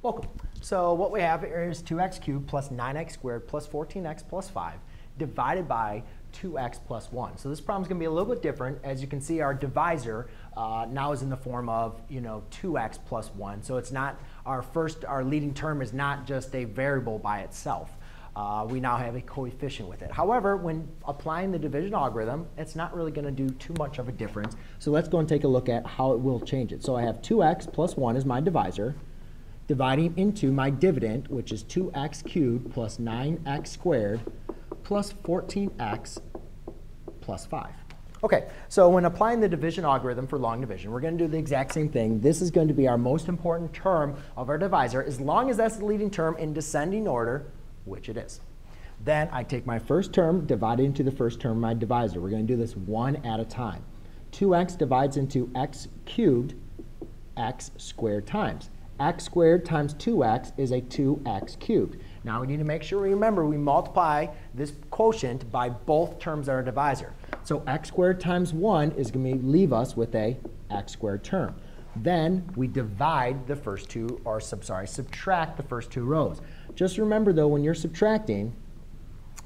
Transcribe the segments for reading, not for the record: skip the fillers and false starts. Welcome. So what we have is 2x cubed plus 9x squared plus 14x plus 5 divided by 2x plus 1. So this problem is going to be a little bit different. As you can see, our divisor now is in the form of 2x plus 1. So it's not our leading term is not just a variable by itself. We now have a coefficient with it. However, when applying the division algorithm, it's not really going to do too much of a difference. So let's go and take a look at how it will change it. So I have 2x plus 1 as my divisor, dividing into my dividend, which is 2x cubed plus 9x squared plus 14x plus 5. OK, so when applying the division algorithm for long division, we're going to do the exact same thing. This is going to be our most important term of our divisor, as long as that's the leading term in descending order, which it is. Then I take my first term, divide it into the first term of my divisor. We're going to do this one at a time. 2x divides into x cubed x squared times. X squared times 2x is a 2x cubed. Now we need to make sure we remember we multiply this quotient by both terms of our divisor. So x squared times 1 is going to leave us with a x squared term. Then we divide the first two, or subtract the first two rows. Just remember, though, when you're subtracting,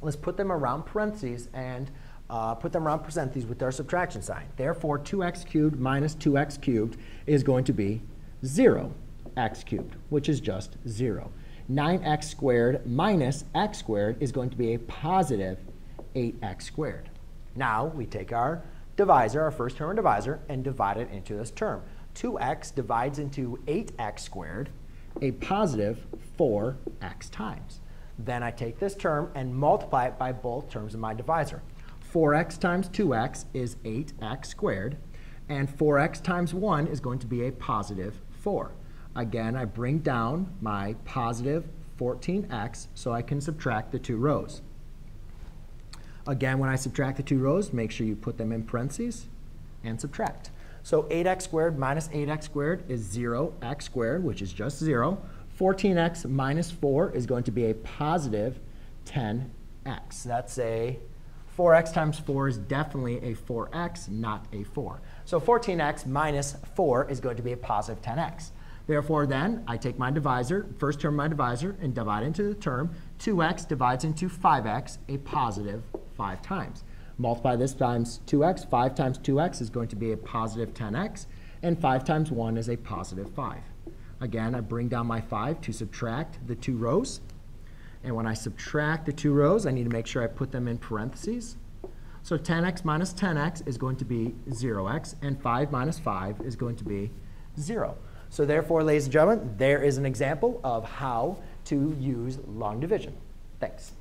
let's put them around parentheses and with our subtraction sign. Therefore, 2x cubed minus 2x cubed is going to be 0x cubed, which is just 0. 9x squared minus x squared is going to be a positive 8x squared. Now we take our divisor, our first term of divisor, and divide it into this term. 2x divides into 8x squared, a positive 4x times. Then I take this term and multiply it by both terms of my divisor. 4x times 2x is 8x squared, and 4x times 1 is going to be a positive 4. Again, I bring down my positive 14x so I can subtract the two rows. Again, when I subtract the two rows, make sure you put them in parentheses and subtract. So 8x squared minus 8x squared is 0x squared, which is just 0. 14x minus 4 is going to be a positive 10x. That's a 4x times 4 is definitely a 4x, not a 4. So 14x minus 4 is going to be a positive 10x. Therefore, then, I take my divisor, first term of my divisor, and divide into the term. 2x divides into 5x, a positive 5 times. Multiply this times 2x. 5 times 2x is going to be a positive 10x. And 5 times 1 is a positive 5. Again, I bring down my 5 to subtract the two rows. And when I subtract the two rows, I need to make sure I put them in parentheses. So 10x minus 10x is going to be 0x. And 5 minus 5 is going to be 0. So therefore, ladies and gentlemen, there is an example of how to use long division. Thanks.